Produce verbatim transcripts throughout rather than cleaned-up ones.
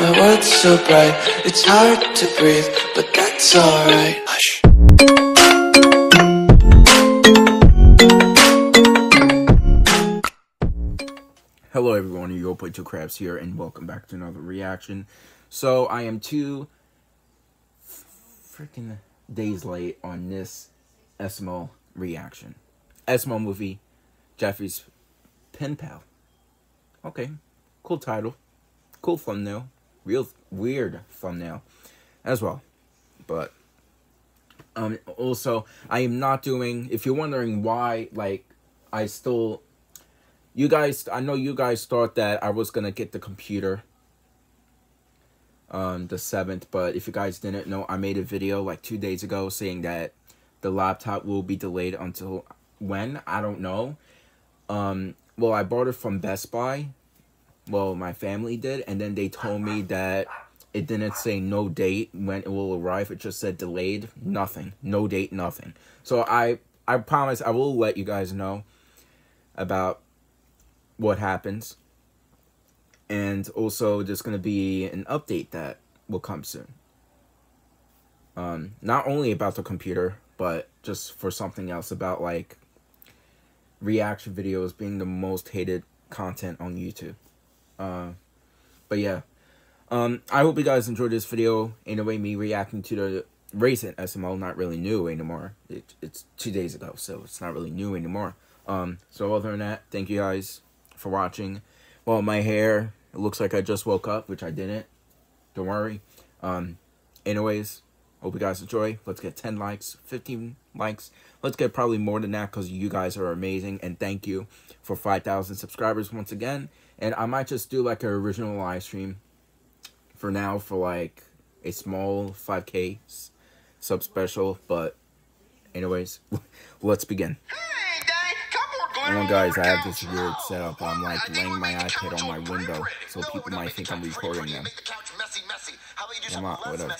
my world's so bright. It's hard to breathe, but that's alright. Hush. Hello everyone, you all play Two Crabs here, and welcome back to another reaction. So, I am two freaking days late on this S M O reaction. S M O movie, Jeffy's Pen Pal. Okay, cool title, cool thumbnail, real weird thumbnail as well. But um, also, I am not doing. If you're wondering why, like, I still, you guys, I know you guys thought that I was gonna get the computer, um, the seventh. But if you guys didn't know, I made a video like two days ago saying that the laptop will be delayed until when? I don't know. Um, well, I bought it from Best Buy. Well, my family did, and then they told me that it didn't say no date when it will arrive. It just said delayed, nothing, no date, nothing. So I, I promise I will let you guys know about what happens. And also, there's going to be an update that will come soon. Um, not only about the computer, but just for something else about, like, reaction videos being the most hated content on YouTube. Uh, but yeah, um, I hope you guys enjoyed this video. Ain't no way me reacting to the recent S M L, not really new anymore. It, it's two days ago, so it's not really new anymore. Um, so other than that, thank you guys for watching. Well, my hair, it looks like I just woke up, which I didn't. Don't worry. Um, anyways, hope you guys enjoy. Let's get ten likes, fifteen likes. Let's get probably more than that because you guys are amazing. And thank you for five thousand subscribers once again. And I might just do like an original live stream for now for like a small five K sub special. But anyways, let's begin. Hey guys, come on, oh, guys, I have this weird setup. I'm like laying my iPad on my window so people might think I'm recording them. I'm not, whatever.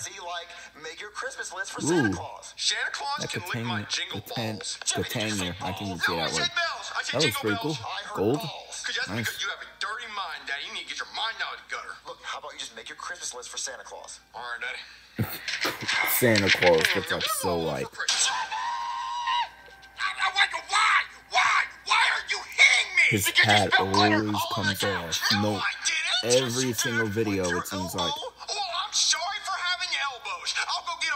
Make your Christmas list for Ooh. Santa Claus. Santa Claus that's can lick my jingle balls. The tanner, I can use that one. That was pretty cool. Gold. That's nice. Because you have a dirty mind, Daddy. You need to get your mind out of the gutter. Look, how about you just make your Christmas list for Santa Claus? All right, Daddy. Santa Claus, that's like so like. I like a why? Why? Why are you hitting me? His hat always comes off. No, every single video it seems like.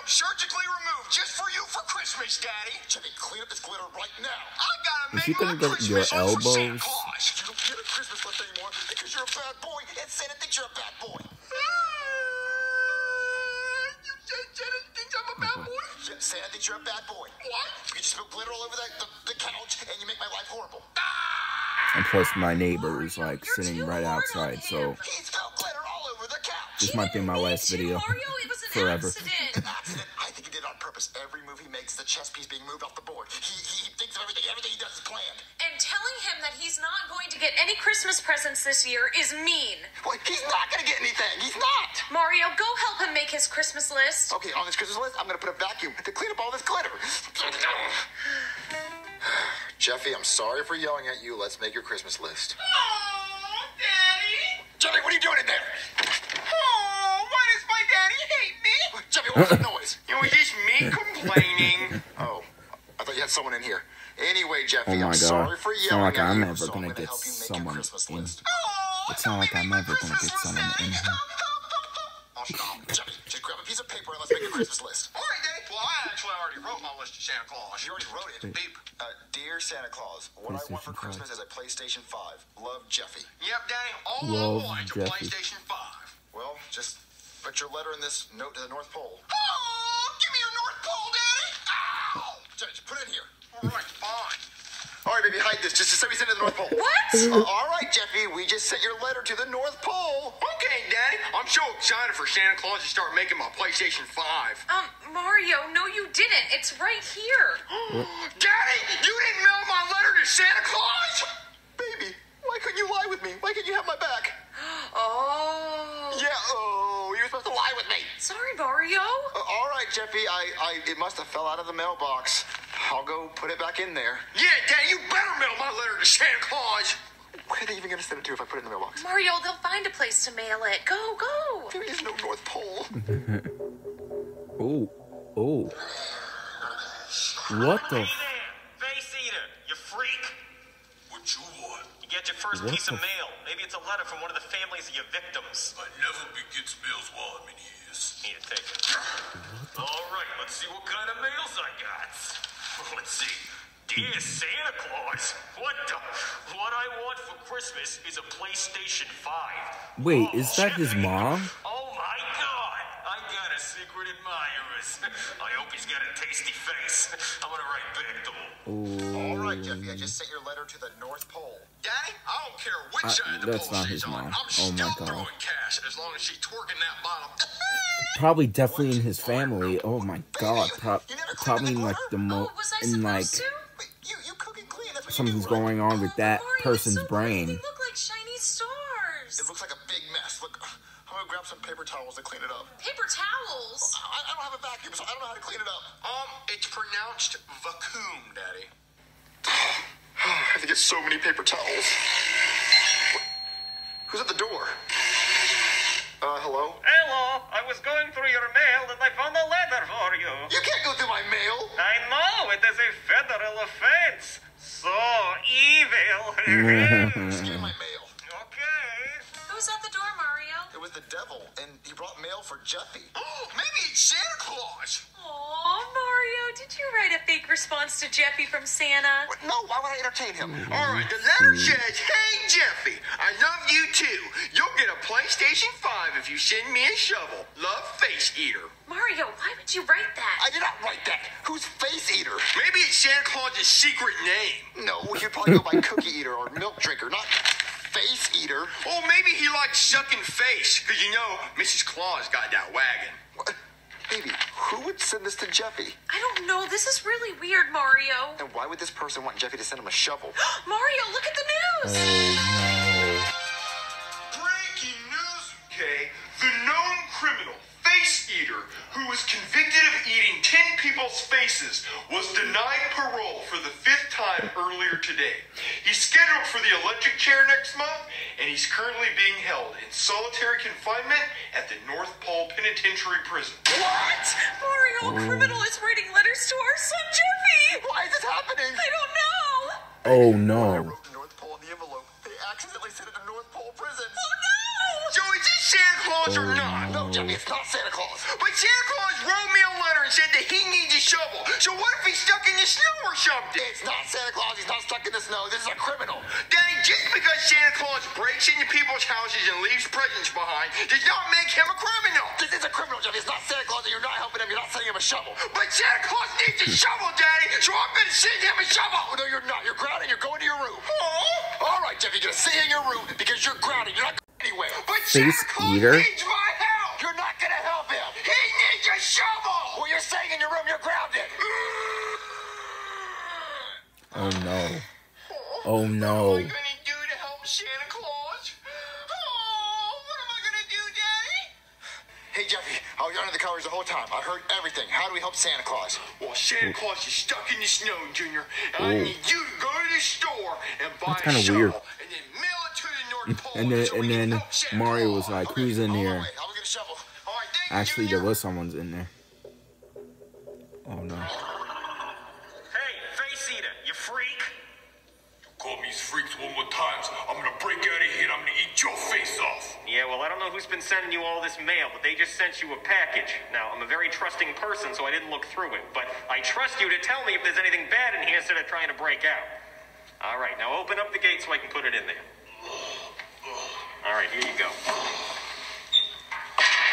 Surgically removed just for you for Christmas, Daddy. Jeffy, clean up this glitter right now. I gotta make my Christmas list for Santa Claus. You don't get a Christmas list anymore because you're a bad boy, and Santa thinks you're a bad boy. You said Santa thinks I'm a bad boy? Yeah, Santa thinks you're a bad boy. What? You just spill glitter all over the, the, the couch, and you make my life horrible. And plus, my neighbor is like you're sitting right outside, so he spilled glitter all over the couch. This might be my last video. Forever. An accident. I think he did it on purpose. Every move he makes, the chess piece being moved off the board. He, he thinks of everything. Everything he does is planned. And telling him that he's not going to get any Christmas presents this year is mean. Well, he's not going to get anything. He's not. Mario, go help him make his Christmas list. Okay, on this Christmas list, I'm going to put a vacuum to clean up all this glitter. Jeffy, I'm sorry for yelling at you. Let's make your Christmas list. Oh, Daddy. Jeffy, what are you doing in there? Jeffy, what's the noise? It was just me complaining. Oh, I thought you had someone in here. Anyway, Jeffy, oh my I'm God. Sorry for yelling. It's not like I'm ever so gonna get someone in. Oh, it's not like I'm ever gonna get someone in here. Oh, stop. Jeffy, just grab a piece of paper and let's make a Christmas list. All right, Dave. Well, I actually already wrote my list to Santa Claus. You already wrote it. Beep. Uh, dear Santa Claus, what I want for Christmas is a PlayStation five. Love, Jeffy. Yep, Daddy. All I want is a PlayStation five. Well, just. But your letter in this note to the North Pole. Oh, give me your North Pole, Daddy! Ow! Just put it in here. All right, fine. All right, baby, hide this. Just, just send me to the North Pole. What? Uh, all right, Jeffy, we just sent your letter to the North Pole. Okay, Daddy. I'm so excited for Santa Claus to start making my PlayStation five. Um, Mario, no, you didn't. It's right here. Daddy, you didn't mail my letter to Santa Claus? Baby, why couldn't you lie with me? Why couldn't you have my back? Oh. Yeah, oh. Supposed to lie with me. Sorry, Mario. Uh, all right, Jeffy. I, I, it must have fell out of the mailbox. I'll go put it back in there. Yeah, Dad, you better mail my letter to Santa Claus. Where are they even going to send it to if I put it in the mailbox? Mario, they'll find a place to mail it. Go, go. There is no North Pole. Oh, oh. What the? Hey there, face eater, you freak. What you want? You get your first what piece of mail. Maybe it's a letter from one of the families of your victims. I never begets mails while I'm in years. Here, take it. All right, let's see what kind of mails I got. Let's see. Dear Santa Claus, what the? What I want for Christmas is a PlayStation five. Wait, oh, is that Jeffy, his mom? Oh my God, I got a secret admirer. I hope he's got a tasty face. I'm gonna write back to him. Ooh. All right, Jeffy, I just sent your letter to the North Pole. Daddy, I don't care which I, side of the that's pole not she's his mom. on. I'm oh still my God. throwing cash as long as she's twerking that bottom. Probably definitely what? in his family. Oh my God, Pro you, you probably the like the mo oh, was I in like. To? Something's going on with that oh, Lori, person's so brain. They look like shiny stars. It looks like a big mess. Look, I'm gonna grab some paper towels and clean it up. Paper towels? I, I don't have a vacuum, so I don't know how to clean it up. Um, it's pronounced vacuum, Daddy. I have to get so many paper towels. Who's at the door? Uh, hello? Hello, I was going through your mail and I found a letter for you. You can't go through my mail. I know, it is a federal offense. So evil. Just give me my mail. Okay. Who's at the door, Mario? It was the devil, and he brought mail for Jeffy. Oh, maybe it's Santa Claus. Aw, Mario, did you write a fake response to Jeffy from Santa? What? No, why would I entertain him? Mm-hmm. All right, the letter says, "Hey, Jeffy, I love you too. You'll get a PlayStation five if you send me a shovel. Love, Face Eater." Mario, why would you write that? I did not write that. Who's Face Eater? Maybe it's Santa Claus's secret name. No, he'd probably go by Cookie Eater or Milk Drinker, not Face Eater. Oh, maybe he likes sucking face, because you know, Missus Claus got that wagon. What? Baby, who would send this to Jeffy? I don't know. This is really weird, Mario. And why would this person want Jeffy to send him a shovel? Mario, look at the news! Oh, no. Breaking news, okay? The known criminal, Face Eater, who was convicted of eating ten people's faces, was denied parole for the fifth time earlier today. He's scheduled for the electric chair next month, and he's currently being held in solitary confinement at the North Pole Penitentiary Prison. What? Mario, a criminal is writing letters to our son Jeffy! Why is this happening? I don't know! Oh no. I wrote the North Pole in the envelope. They accidentally sent it to North Pole Prison. Oh no! So is it Santa Claus or not? No, Jeffy, it's not Santa Claus. But Santa Claus wrote me a letter and said that he needs a shovel. So what if he's stuck in the snow or something? It's not Santa Claus. He's not stuck in the snow. This is a criminal. Daddy, just because Santa Claus breaks into people's houses and leaves presents behind does not make him a criminal. This is a criminal, Jeffy. It's not Santa Claus, and you're not helping him. You're not sending him a shovel. But Santa Claus needs a shovel, Daddy. So I'm going to send him a shovel. Oh, no, you're not. You're grounded. You're going to your room. Oh. All right, Jeffy. You're going to stay in your room because you're grounded. You're not anyway. But Face Eater? Needs my help. You're not gonna help him. He needs your shovel. Well, you're staying in your room. You're grounded. Oh no. Oh no. What am I gonna do to help Santa Claus? Oh, what am I gonna do, Daddy? Hey, Jeffy. I was under the covers the whole time. I heard everything. How do we help Santa Claus? Well, Santa Claus is stuck in the snow, Junior. And I need you to go to the store and buy a shovel. Weird. And then And then, and then Mario was like, who's in here? Actually, there was someone's in there. Oh, no. Hey, Face Eater, you freak. You call me freaks one more time, so I'm going to break out of here and I'm going to eat your face off. Yeah, well, I don't know who's been sending you all this mail, but they just sent you a package. Now, I'm a very trusting person, so I didn't look through it. But I trust you to tell me if there's anything bad in here instead of trying to break out. All right, now open up the gate so I can put it in there. All right, here you go.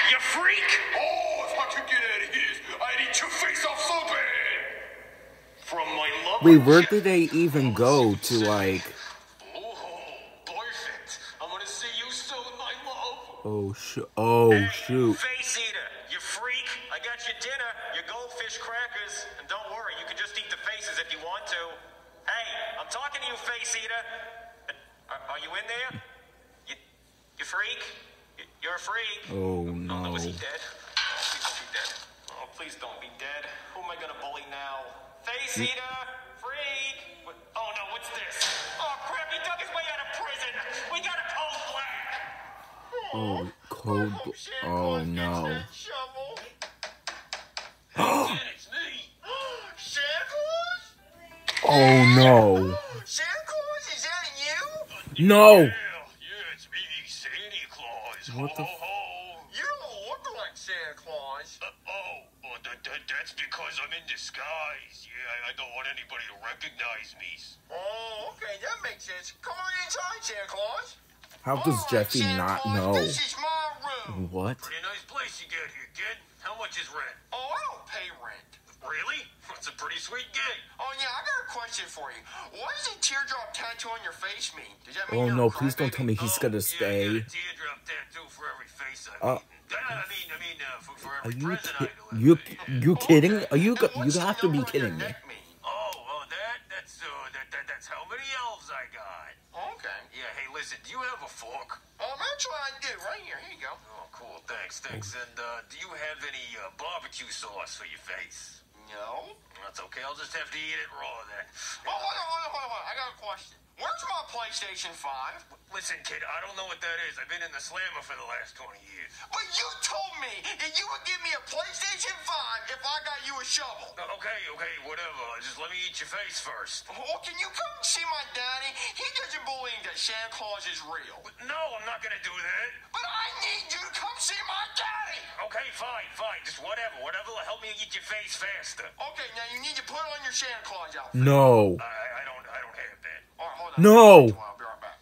You freak! Oh, if I could get out of here, I'd eat your face off so bad. From my love. Wait, where did they even go to, like? Oh, perfect! I'm gonna see you soon, my love. Oh sh! Oh hey, shoot! Face Eater, you freak! I got your dinner, your goldfish crackers, and don't worry, you can just eat the faces if you want to. Hey, I'm talking to you, Face Eater. Are, are you in there? You freak? You're a freak. Oh, no. Oh, no, is he dead? Oh, please don't be dead. Oh, please don't be dead. Who am I going to bully now? Face Eater! Freak! What? Oh, no, what's this? Oh, crap, he dug his way out of prison. We got a cold black. Oh, Pole. Oh, shit, oh no. Oh no. Santa Claus, is that you? No. Yeah, yeah, it's me, Santa Claus. What the? Ho, ho. You don't look like Santa Claus. Uh, oh, well, that, that, that's because I'm in disguise. Yeah, I, I don't want anybody to recognize me. Oh, okay, that makes sense. Come on inside, Santa Claus. How does Jeffy not know? This is my room. What? Pretty nice place you got here, kid. How much is rent? Oh, I don't pay rent. Really? That's a pretty sweet gig. Oh yeah, I got a question for you. What does a teardrop tattoo on your face mean? Does that mean? Oh no, please don't tell me he's oh, gonna stay. Yeah, I got a teardrop tattoo for every face I meet. I mean, I mean, uh, for, for every present I deliver. You you kidding? Are you you have to be kidding me? Oh, well that that's uh that, that that's how many elves I got. Okay. Yeah, hey, listen, do you have a fork? Oh, I'm trying to do right here. Here you go. Oh, cool. Thanks, thanks. And uh, do you have any uh, barbecue sauce for your face? No. That's okay. I'll just have to eat it raw then. Oh, hold on, hold on, hold on. I got a question. Where's my PlayStation five? Listen, kid, I don't know what that is. I've been in the slammer for the last twenty years. But you told me that you would give me a PlayStation five if I got you a shovel. Okay, okay, whatever. Just let me eat your face first. Well, can you come see my daddy? He doesn't believe that Santa Claus is real. But no, I'm not going to do that. But I need you to come see my daddy. Okay, fine, fine. Just whatever. Whatever will help me eat your face faster. Okay, now you need to put on your Santa Claus outfit. No. I, I don't I don't have that. All right, hold on. No. I'll be right back.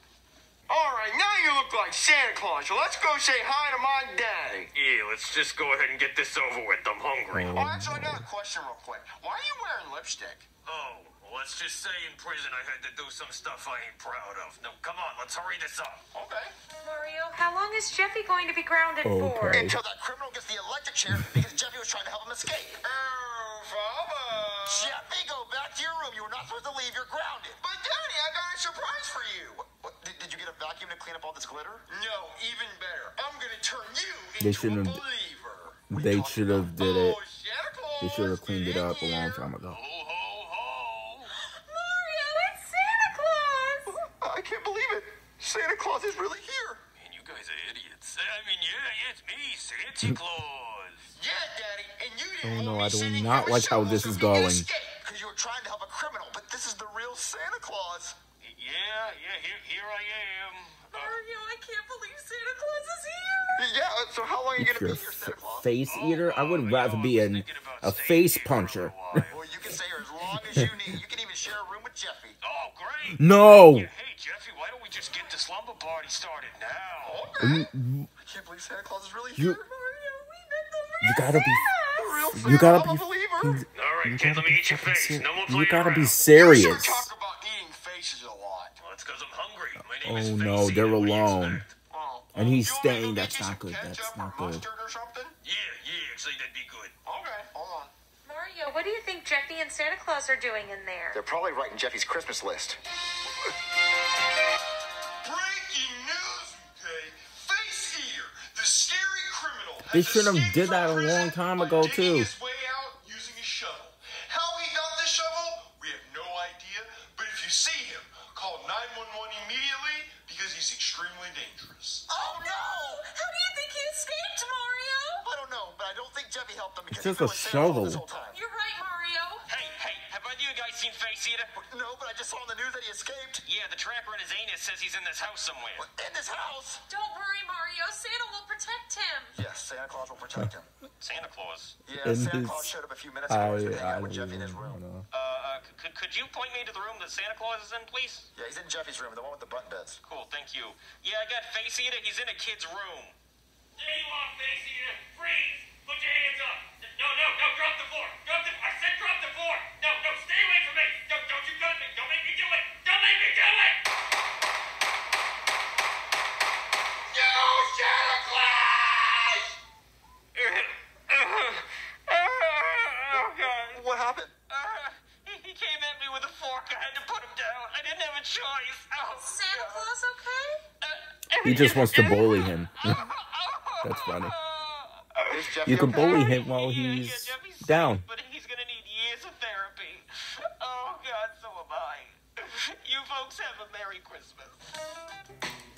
All right, now you look like Santa Claus. So let's go say hi to my daddy. Yeah, let's just go ahead and get this over with. I'm hungry. Oh, oh actually, I got a question real quick. Why are you wearing lipstick? Oh, well, let's just say in prison I had to do some stuff I ain't proud of. No, come on, let's hurry this up. Okay. Mario, how long is Jeffy going to be grounded okay. for? Until that criminal gets the electric chair because Jeffy was trying to help him escape. Oh, Father. Jeffy, go back to your room. You were not supposed to leave. You're grounded. But, Daddy, I got a surprise for you. What, did, did you get a vacuum to clean up all this glitter? No, even better. I'm going to turn you they into a believer. They should have did it. Oh, they should have cleaned it up a long time ago. Ho, ho, ho. Mario, it's Santa Claus. I can't believe it. Santa Claus is really here. Man, you guys are idiots. I mean, yeah, yeah, it's me, Santa Claus. Yeah, Daddy, and you didn't oh no, I do not like how this is going. Because you were trying to help a criminal, but this is the real Santa Claus. Yeah, yeah, here, here I am. Mario, uh, I can't believe Santa Claus is here. Yeah, so how long are you going to be here, Santa Claus? Face eater? Oh, I would rather be an, a face puncher. Well, you can stay here as long as you need. You can even share a room with Jeffy. Oh, great. No. Yeah, hey, Jeffy, why don't we just get the slumber party started now? Okay. Um, I can't believe Santa Claus is really you, here. You gotta be. Real you gotta be. Alright, kid, let me eat your face. No more playing. You gotta be serious. You talk about eating faces a lot. Well, it's because I'm hungry. My name is Facey. Oh no, they're alone. And he's staying. That's not good. That's not good. Yeah, yeah, actually, that'd be good. Okay, hold on. Mario, what do you think Jeffy and Santa Claus are doing in there? They're probably writing Jeffy's Christmas list. They should have did that a long time ago too. His way out using a shovel. How he got this shovel, we have no idea. But if you see him, call nine one one immediately because he's extremely dangerous. Oh no! How do you think he escaped, Mario? I don't know, but I don't think Jeffy helped him because he was shovel. You're right, Mario. Hey, hey, have either you guys seen Face Eater? No, but I just saw on the news that he escaped. Yeah, the tracker in his anus says he's in this house somewhere. In this house? Don't worry, Mario. Santa will protect him. Yes, Santa Claus will protect him. Santa Claus? Yeah, in Santa Claus showed up a few minutes ago. I, was I, I, with Jeffy in his room. Uh, uh, could, could you point me to the room that Santa Claus is in, please? Yeah, he's in Jeffy's room, the one with the button beds. Cool, thank you. Yeah, I got Face Eater. He's in a kid's room. Anyone, Face Eater, freeze! Put your hands up! No, no, no, drop the fork! Drop the I said drop the fork! No, no, stay away from me! Don't, don't you gun me! Don't make me do it! Don't make me do it! No, Santa Claus! Oh, God. What happened? Uh, he, he came at me with a fork. I had to put him down. I didn't have a choice. Oh, is Santa God. Claus okay? Uh, he just wants to bully him. That's funny. You can bully him while he's yeah, yeah, down. But he's gonna need years of therapy. Oh God, so am I. You folks have a Merry Christmas.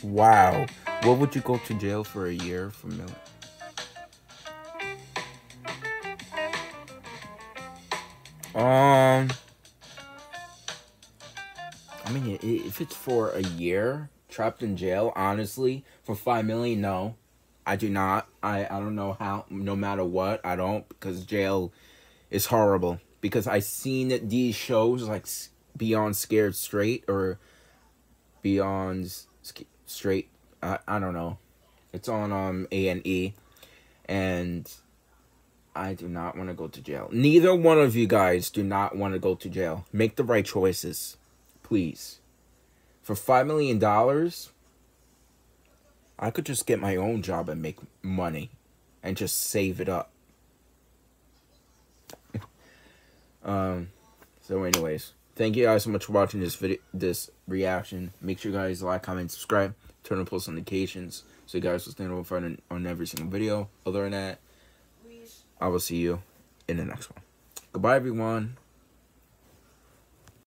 Wow. What would you go to jail for a year from now? Um, I mean, if it's for a year, trapped in jail, honestly, for five million dollars, no. I do not. I, I don't know how, no matter what, I don't, because jail is horrible. Because I've seen these shows like Beyond Scared Straight or Beyond Sc Straight, I, I don't know. It's on um A and E, and I do not want to go to jail. Neither one of you guys do not want to go to jail. Make the right choices, please. For five million dollars... I could just get my own job and make money and just save it up. um, so anyways, thank you guys so much for watching this video, this reaction. Make sure you guys like, comment, subscribe, turn on post notifications so you guys will stay notified on every single video. Other than that, I will see you in the next one. Goodbye, everyone.